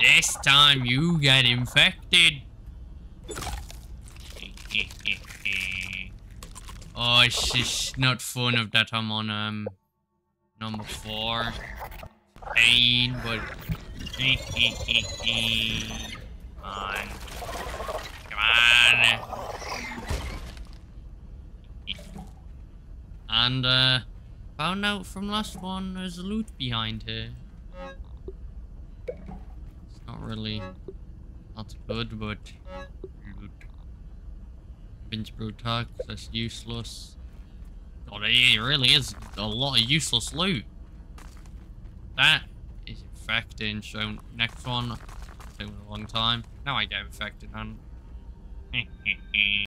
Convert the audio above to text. This time you got infected. Oh, it's just not fun of that I'm on number 4. Pain, but come on. Come on. And found out from last one there's a loot behind here. It's not really not good, but loot. Binge brew tag, that's useless. Oh, there really is a lot of useless loot. That is infecting, so next one, it's been a long time. Now I get infected, man.